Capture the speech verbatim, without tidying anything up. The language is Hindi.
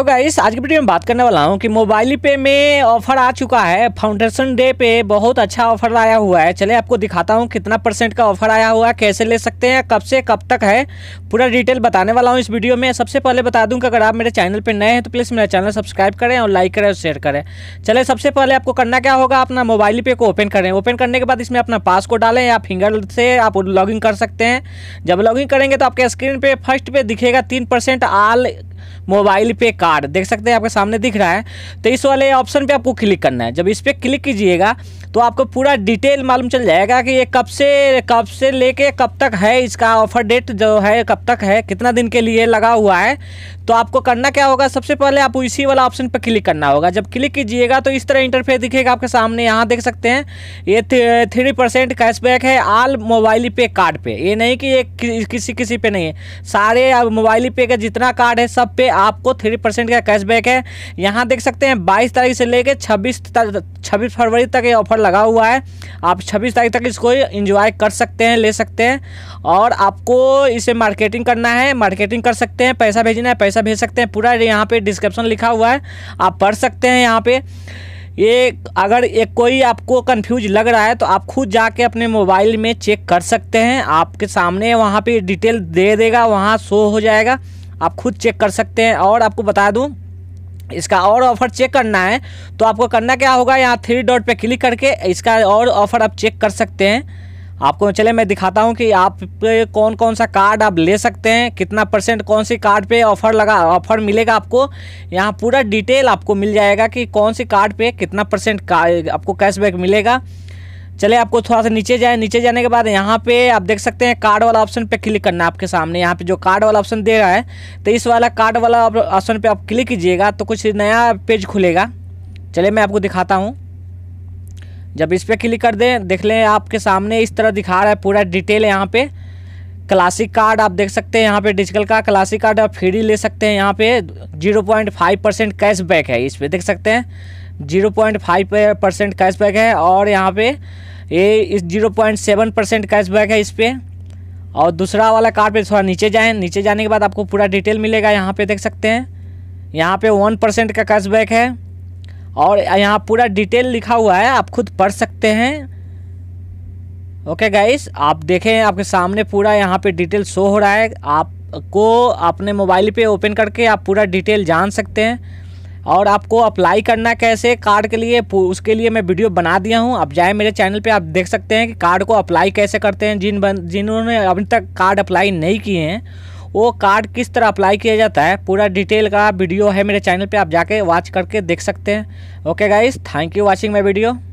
तो गाइस आज की वीडियो में बात करने वाला हूँ कि मोबाइली पे में ऑफर आ चुका है। फाउंडेशन डे पे बहुत अच्छा ऑफर आया हुआ है। चले आपको दिखाता हूँ कितना परसेंट का ऑफर आया हुआ है, कैसे ले सकते हैं, कब से कब तक है, पूरा डिटेल बताने वाला हूँ इस वीडियो में। सबसे पहले बता दूँ कि अगर आप मेरे चैनल पे नए हैं तो प्लीज़ मेरा चैनल सब्सक्राइब करें और लाइक करें और शेयर करें। चले सबसे पहले आपको करना क्या होगा, अपना मोबाइली पे को ओपन करें। ओपन करने के बाद इसमें अपना पास को डालें या फिंगर से आप लॉग इन कर सकते हैं। जब लॉग इन करेंगे तो आपके स्क्रीन पर फर्स्ट पे दिखेगा तीन परसेंट आल मोबाइल पे कार्ड, देख सकते हैं आपके सामने दिख रहा है। तो इस वाले ऑप्शन पे आपको क्लिक करना है। जब इस पर क्लिक कीजिएगा तो आपको पूरा डिटेल मालूम चल जाएगा कि ये कब से कब से लेके कब तक है, इसका ऑफर डेट जो है कब तक है, कितना दिन के लिए लगा हुआ है। तो आपको करना क्या होगा, सबसे पहले आपको इसी वाला ऑप्शन पर क्लिक करना होगा। जब क्लिक कीजिएगा तो इस तरह इंटरफेस दिखेगा आपके सामने। यहाँ देख सकते हैं ये थ्री परसेंट कैशबैक है आल मोबाइल पे कार्ड पे। ये नहीं कि ये कि, किसी किसी पे नहीं है, सारे मोबाइल पे का जितना कार्ड है सब पे आपको थ्री परसेंट का कैशबैक है। यहाँ देख सकते हैं बाईस तारीख से लेकर छब्बीस छब्बीस फरवरी तक ये ऑफर लगा हुआ है। आप छब्बीस तारीख तक इसको एंजॉय कर सकते हैं, ले सकते हैं। और आपको इसे मार्केटिंग करना है, मार्केटिंग कर सकते हैं। पैसा भेजना है, पैसा भेज सकते हैं। पूरा यहाँ पे डिस्क्रिप्शन लिखा हुआ है, आप पढ़ सकते हैं। यहाँ पे ये अगर एक कोई आपको कंफ्यूज लग रहा है तो आप खुद जाके अपने मोबाइल में चेक कर सकते हैं। आपके सामने वहाँ पे डिटेल दे देगा, वहाँ शो हो जाएगा, आप खुद चेक कर सकते हैं। और आपको बता दूं इसका और ऑफर चेक करना है तो आपको करना क्या होगा, यहाँ थ्री डॉट पे क्लिक करके इसका और ऑफ़र आप चेक कर सकते हैं। आपको चले मैं दिखाता हूँ कि आप कौन कौन सा कार्ड आप ले सकते हैं, कितना परसेंट कौन सी कार्ड पे ऑफ़र लगा ऑफ़र मिलेगा। आपको यहाँ पूरा डिटेल आपको मिल जाएगा कि कौन सी कार्ड पे कितना परसेंट का आपको कैशबैक मिलेगा। चले आपको थोड़ा सा नीचे जाए। नीचे जाने के बाद यहाँ पे आप देख सकते हैं कार्ड वाला ऑप्शन पे क्लिक करना है। आपके सामने यहाँ पे जो कार्ड वाला ऑप्शन दे रहा है तो इस वाला कार्ड वाला ऑप्शन पे आप क्लिक कीजिएगा तो कुछ नया पेज खुलेगा। चले मैं आपको दिखाता हूँ। जब इस पर क्लिक कर दें, देख लें आपके सामने इस तरह दिखा रहा है पूरा डिटेल। यहाँ पर क्लासिक कार्ड आप देख सकते हैं, यहाँ पे डिजिटल का क्लासिक कार्ड आप फ्री ले सकते हैं। यहाँ पे zero point five percent cashback है, इस पर देख सकते हैं zero point five percent cashback है। और यहाँ पे ये इस zero point seven percent cashback है इस पर। और दूसरा वाला कार्ड पे थोड़ा नीचे जाएं। नीचे जाने के बाद आपको पूरा डिटेल मिलेगा। यहाँ पे देख सकते हैं यहाँ पे वन परसेंट का कैशबैक है। और यहाँ पूरा डिटेल लिखा हुआ है, आप खुद पढ़ सकते हैं। ओके गाइस, आप देखें आपके सामने पूरा यहाँ पे डिटेल शो हो रहा है। आपको अपने मोबाइल पे ओपन करके आप पूरा डिटेल जान सकते हैं। और आपको अप्लाई करना कैसे कार्ड के लिए, उसके लिए मैं वीडियो बना दिया हूं। आप जाए मेरे चैनल पे, आप देख सकते हैं कि कार्ड को अप्लाई कैसे करते हैं। जिन जिन्होंने अभी तक कार्ड अप्लाई नहीं किए हैं वो कार्ड किस तरह अप्लाई किया जाता है, पूरा डिटेल का वीडियो है मेरे चैनल पे, आप जाके वॉच करके देख सकते हैं। Okay guys, thank you watching my video.